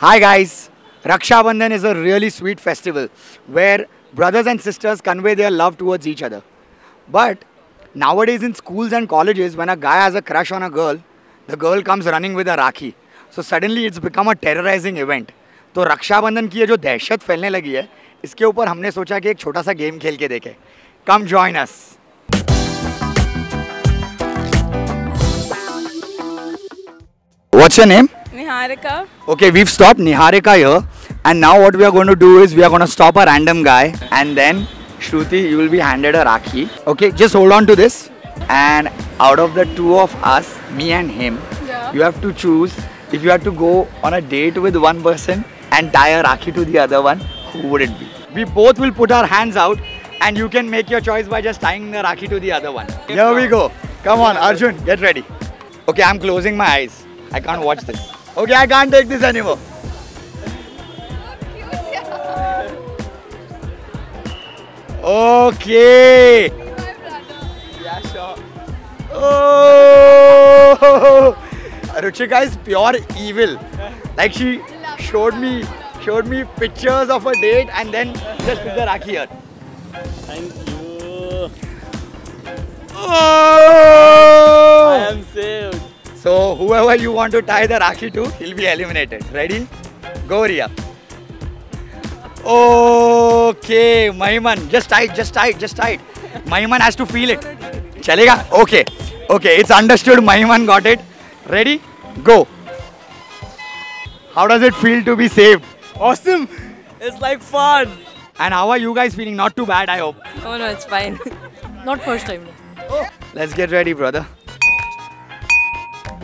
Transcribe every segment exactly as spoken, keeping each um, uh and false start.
Hi guys, Raksha Bandhan is a really sweet festival where brothers and sisters convey their love towards each other. But nowadays in schools and colleges, when a guy has a crush on a girl, the girl comes running with a Rakhi. So suddenly it's become a terrorizing event. So Raksha Bandhan ki ye jo dehshat phailne lagi hai, iske upar humne socha ki ek chota sa game khel ke dekhe. Come join us. What's your name? Niharika. Okay, we've stopped Niharika here, and now what we are going to do is we are going to stop a random guy, and then Shruti, you will be handed a Rakhi. Okay, just hold on to this, and out of the two of us, me and him, yeah. You have to choose if you had to go on a date with one person and tie a Rakhi to the other one, who would it be? We both will put our hands out and you can make your choice by just tying the Rakhi to the other one. Here we go. Come on, Arjun, get ready. Okay, I'm closing my eyes. I can't watch this. Okay, I can't take this anymore. Okay. Yeah, sure. Oh, Ruchika is pure evil. Like she showed me, showed me pictures of a date and then just put the Rakhi here. Thank you. Oh! I am saved. So whoever you want to tie the Rakhi to, he'll be eliminated. Ready? Go, Ria. Okay, Mahiman. Just tie it, just tie it, just tie it. Mahiman has to feel it. Chalega? Okay. Okay, it's understood. Mahiman got it. Ready? Go. How does it feel to be saved? Awesome. It's like fun. And how are you guys feeling? Not too bad, I hope. Oh no, it's fine. Not first time. Oh. Let's get ready, brother.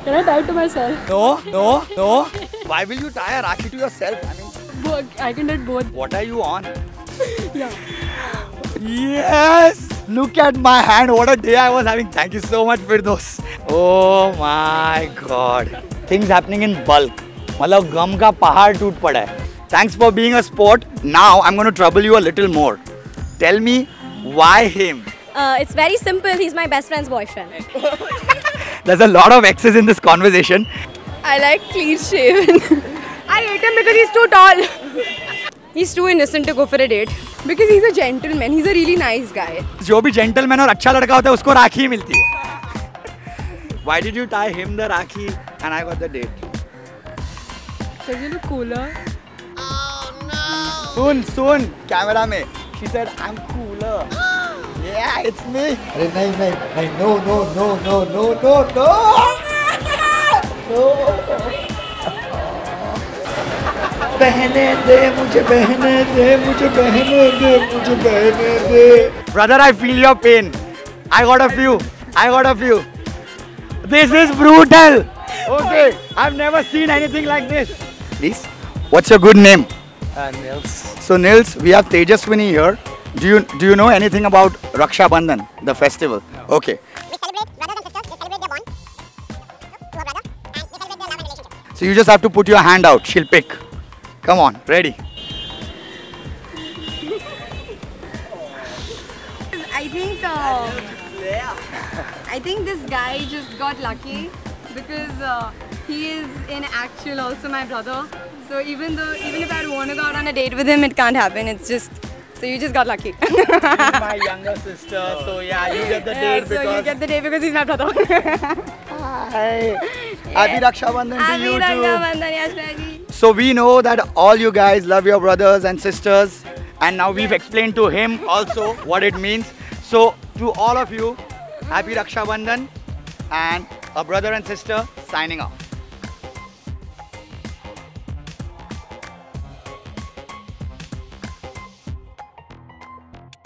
Can I tie it to myself? No, no, no. Why will you tie a Rakhi to yourself? I mean, both. I can do both. What are you on? Yeah. Yes! Look at my hand. What a day I was having. Thank you so much, Firdos. Oh my God. Things happening in bulk. Malab gum ka pahar toot pada hai. Thanks for being a sport. Now I'm going to trouble you a little more. Tell me, why him? Uh, it's very simple. He's my best friend's boyfriend. There's a lot of X's in this conversation. I like clean shaven. I hate him because he's too tall. He's too innocent to go for a date. Because he's a gentleman. He's a really nice guy. Jo bhi gentleman aur acha ladka hota hai, usko Rakhi milti hai. Why did you tie him the Rakhi and I got the date? Does he look cooler? Oh no! Soon, soon, camera mein. She said, I'm cooler. Yeah, it's me. Arey nahi nahi nahi no no no no no no no. No. Behne de mujhe behne de mujhe behne de mujhe behne de. Brother, I feel your pain. I got a few. I got a few. This is brutal. Okay, I've never seen anything like this. Please. What's your good name? Uh, Nils. So Nils, we have Tejaswini here. Do you, do you know anything about Raksha Bandhan, the festival? No. Okay. We celebrate brothers and sisters, we celebrate their bond to a brother, and we celebrate their love and relationship. So you just have to put your hand out, she'll pick. Come on, ready. I think, uh, I think this guy just got lucky because uh, he is in actual also my brother. So even though, even if I want to go out on a date with him, it can't happen. It's just... So you just got lucky. He's my younger sister, so yeah, you get the yeah, date so because... So you get the date because he's my brother. Hi. Happy yeah. Raksha Bandhan to you Raksha too. Bandhan, Yasiragi. So we know that all you guys love your brothers and sisters. And now we've explained to him also what it means. So to all of you, happy Raksha Bandhan. And a brother and sister signing off.